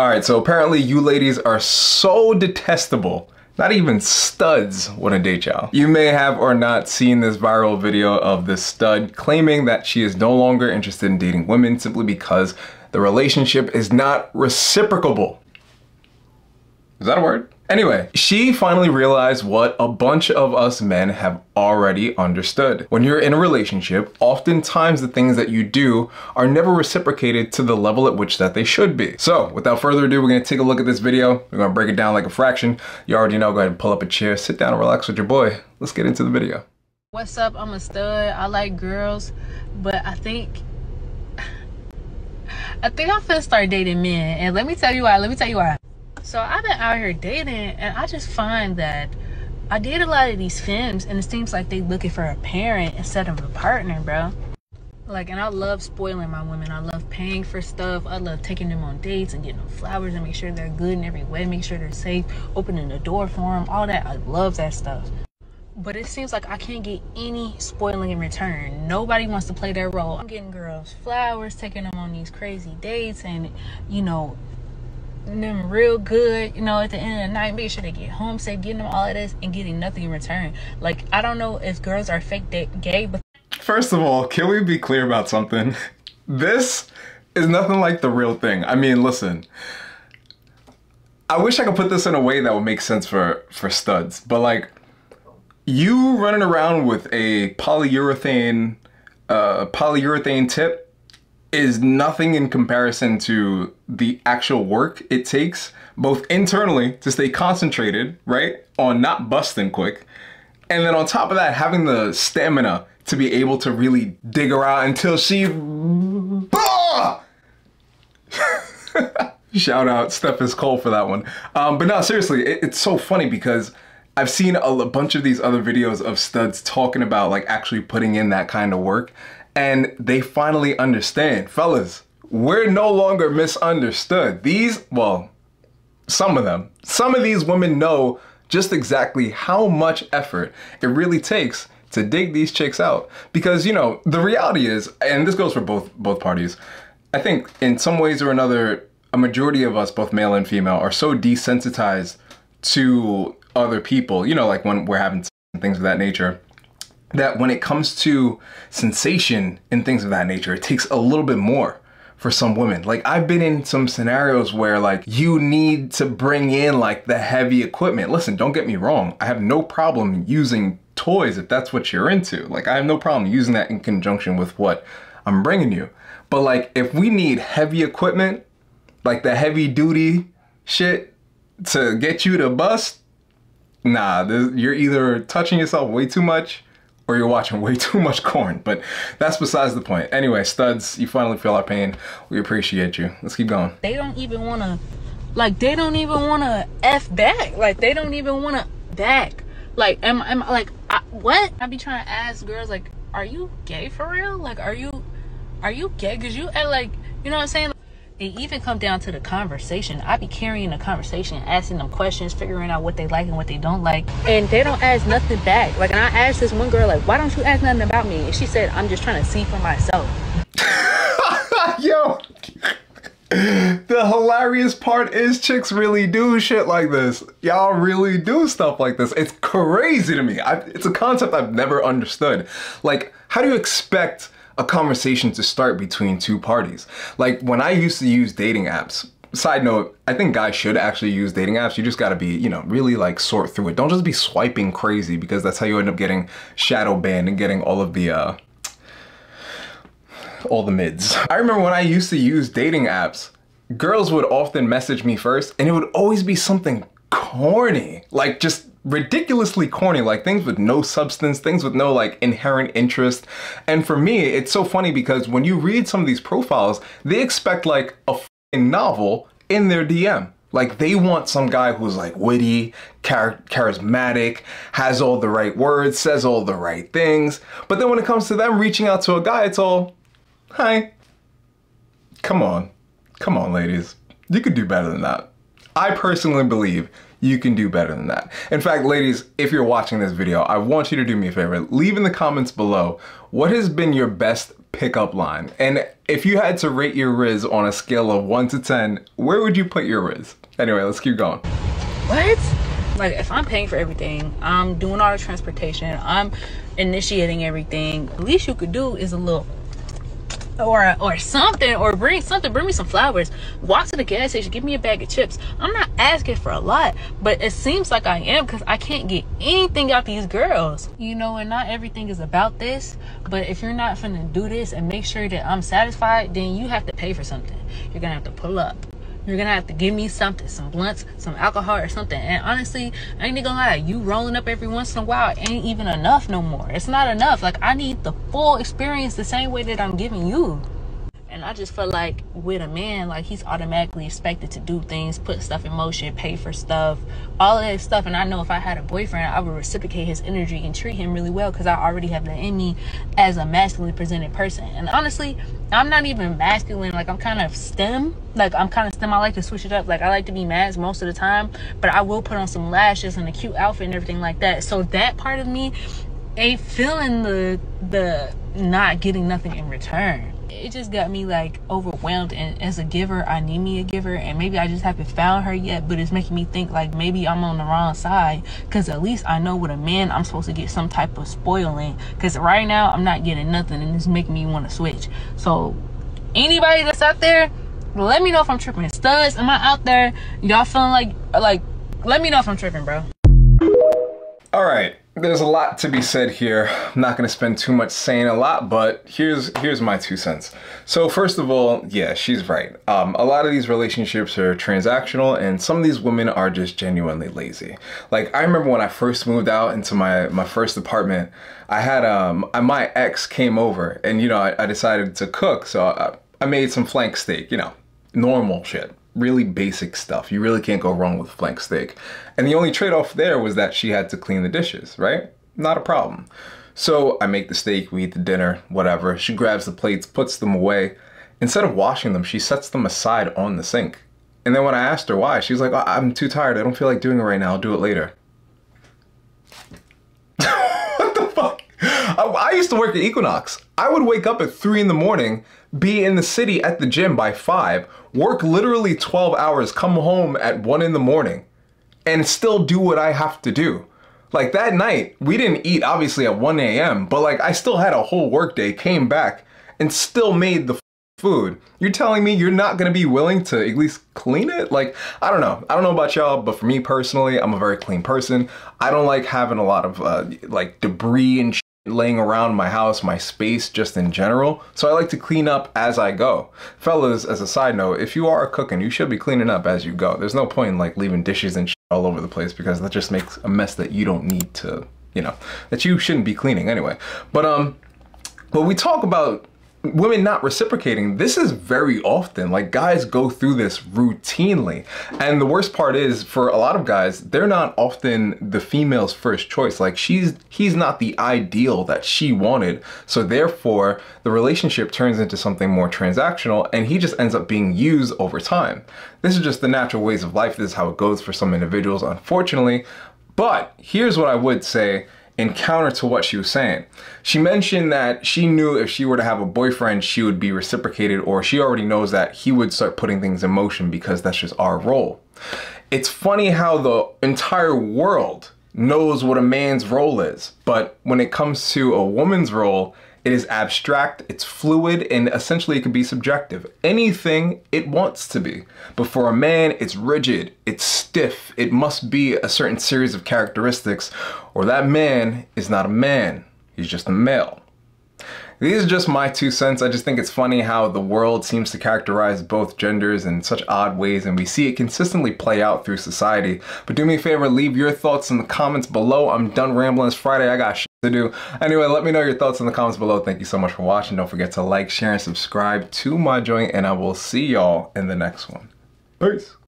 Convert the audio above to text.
All right, so apparently you ladies are so detestable. Not even studs want to date y'all. You may have or not seen this viral video of this stud claiming that she is no longer interested in dating women simply because the relationship is not reciprocable. Is that a word? Anyway, she finally realized what a bunch of us men have already understood. When you're in a relationship, oftentimes the things that you do are never reciprocated to the level at which that they should be. So without further ado, we're gonna take a look at this video. We're gonna break it down like a fraction. You already know, go ahead and pull up a chair, sit down and relax with your boy. Let's get into the video. What's up, I'm a stud. I like girls, but I think I'm finna start dating men. And let me tell you why, let me tell you why. So I've been out here dating and I just find that I date a lot of these femmes and it seems like they looking for a parent instead of a partner, bro. Like, and I love spoiling my women. I love paying for stuff. I love taking them on dates and getting them flowers and make sure they're good in every way, make sure they're safe, opening the door for them, all that. I love that stuff. But it seems like I can't get any spoiling in return. Nobody wants to play their role. I'm getting girls flowers, taking them on these crazy dates and, you know, them real good, you know, at the end of the night, making sure they get home safe, getting them all of this and getting nothing in return. Like, I don't know if girls are fake gay, but first of all, can we be clear about something? This is nothing like the real thing. I mean, listen, I wish I could put this in a way that would make sense for studs, but like, you running around with a polyurethane tip is nothing in comparison to the actual work it takes, both internally to stay concentrated, right, on not busting quick, and then on top of that, having the stamina to be able to really dig her out until she... Shout out Steph Cole for that one. But no, seriously, it's so funny because I've seen a bunch of these other videos of studs talking about like actually putting in that kind of work. And they finally understand. Fellas, we're no longer misunderstood. These, well, some of them, some of these women know just exactly how much effort it really takes to dig these chicks out. Because, you know, the reality is, and this goes for both parties, I think in some ways or another, a majority of us, both male and female, are so desensitized to other people, you know, like when we're having things of that nature, that when it comes to sensation and things of that nature, it takes a little bit more for some women. Like, I've been in some scenarios where like you need to bring in like the heavy equipment. Listen, don't get me wrong. I have no problem using toys if that's what you're into. Like, I have no problem using that in conjunction with what I'm bringing you. But like, if we need heavy equipment, like the heavy duty shit to get you to bust, nah, you're either touching yourself way too much or you're watching way too much corn, but that's besides the point. Anyway, studs, you finally feel our pain. We appreciate you. Let's keep going. They don't even wanna, like, they don't even wanna F back. Like, they don't even wanna back. Like, am I like, what? I be trying to ask girls, like, are you gay for real? Like, are you gay? Cause you, like, you know what I'm saying? It even come down to the conversation. I be carrying the conversation, asking them questions, figuring out what they like and what they don't like. And they don't ask nothing back. Like, and I asked this one girl, like, why don't you ask nothing about me? And she said, I'm just trying to see for myself. Yo, the hilarious part is chicks really do shit like this. Y'all really do stuff like this. It's crazy to me. It's a concept I've never understood. Like, how do you expect a conversation to start between two parties? Like, when I used to use dating apps, side note, I think guys should actually use dating apps. You just gotta be, you know, really like sort through it. Don't just be swiping crazy because that's how you end up getting shadow banned and getting all of the, mids. I remember when I used to use dating apps, girls would often message me first and it would always be something corny, like just ridiculously corny, like things with no substance, things with no like inherent interest. And for me, it's so funny because when you read some of these profiles, they expect like a fucking novel in their DM. Like, they want some guy who's like witty, charismatic, has all the right words, says all the right things. But then when it comes to them reaching out to a guy, it's all, hi. Come on. Come on, ladies. You could do better than that. I personally believe you can do better than that. In fact, ladies, if you're watching this video, I want you to do me a favor. Leave in the comments below, what has been your best pickup line. And if you had to rate your Riz on a scale of 1 to 10, where would you put your Riz? Anyway, let's keep going. What? Like, if I'm paying for everything, I'm doing all the transportation, I'm initiating everything, the least you could do is a little or something, or bring something, bring me some flowers, walk to the gas station, give me a bag of chips. I'm not asking for a lot, but it seems like I am, because I can't get anything out these girls, you know. And not everything is about this, but if you're not finna do this and make sure that I'm satisfied, then you have to pay for something. You're gonna have to pull up, you're gonna have to give me something, some blunts, some alcohol or something. And honestly, I ain't gonna lie, you rolling up every once in a while ain't even enough no more. It's not enough. Like, I need the full experience the same way that I'm giving you. And I just feel like with a man, like, he's automatically expected to do things, put stuff in motion, pay for stuff, all of that stuff. And I know if I had a boyfriend, I would reciprocate his energy and treat him really well, because I already have that in me as a masculinely presented person. And honestly, I'm not even masculine. Like, I'm kind of STEM. Like, I'm kind of STEM. I like to switch it up. Like, I like to be mad most of the time, but I will put on some lashes and a cute outfit and everything like that. So that part of me ain't feeling the not getting nothing in return. It just got me, like, overwhelmed. And as a giver, I need me a giver, and maybe I just haven't found her yet. But it's making me think, like, maybe I'm on the wrong side, because at least I know with a man I'm supposed to get some type of spoiling, because right now I'm not getting nothing, and it's making me want to switch. So anybody that's out there, let me know if I'm tripping. Studs, am I out there? Y'all feeling like let me know if I'm tripping, bro. All right, there's a lot to be said here. I'm not gonna spend too much saying a lot, but here's my 2 cents. So first of all, yeah, she's right. A lot of these relationships are transactional, and some of these women are just genuinely lazy. Like, I remember when I first moved out into my first apartment, I had my ex came over, and, you know, I decided to cook, so I made some flank steak, you know, normal shit. Really basic stuff. You really can't go wrong with flank steak. And the only trade-off there was that she had to clean the dishes, right? Not a problem. So I make the steak, we eat the dinner, whatever. She grabs the plates, puts them away. Instead of washing them, she sets them aside on the sink. And then when I asked her why, she's like, oh, I'm too tired. I don't feel like doing it right now. I'll do it later. What the fuck? I used to work at Equinox. I would wake up at 3 in the morning, be in the city at the gym by 5, work literally 12 hours, come home at 1 in the morning, and still do what I have to do. Like, that night, we didn't eat obviously at 1 a.m., but, like, I still had a whole work day, came back, and still made the food. You're telling me you're not gonna be willing to at least clean it? Like, I don't know. I don't know about y'all, but for me personally, I'm a very clean person. I don't like having a lot of, like, debris and shit laying around my house, my space, just in general. So I like to clean up as I go. Fellas, as a side note, if you are cooking, you should be cleaning up as you go. There's no point in, like, leaving dishes and shit all over the place, because that just makes a mess that you don't need to, you know, that you shouldn't be cleaning anyway. But when we talk about women not reciprocating, this is very often, like, guys go through this routinely. And the worst part is, for a lot of guys, they're not often the female's first choice. Like, he's not the ideal that she wanted, so therefore the relationship turns into something more transactional, and he just ends up being used over time. This is just the natural ways of life. This is how it goes for some individuals, unfortunately. But here's what I would say in counter to what she was saying. She mentioned that she knew if she were to have a boyfriend, she would be reciprocated, or she already knows that he would start putting things in motion, because that's just our role. It's funny how the entire world knows what a man's role is, but when it comes to a woman's role, it is abstract, it's fluid, and essentially it can be subjective. Anything it wants to be. But for a man, it's rigid, it's stiff, it must be a certain series of characteristics, or that man is not a man, he's just a male. These are just my 2 cents. I just think it's funny how the world seems to characterize both genders in such odd ways, and we see it consistently play out through society. But do me a favor, leave your thoughts in the comments below. I'm done rambling. It's Friday, I got shit to do. Anyway, let me know your thoughts in the comments below. Thank you so much for watching. Don't forget to like, share, and subscribe to my joint, and I will see y'all in the next one. Peace.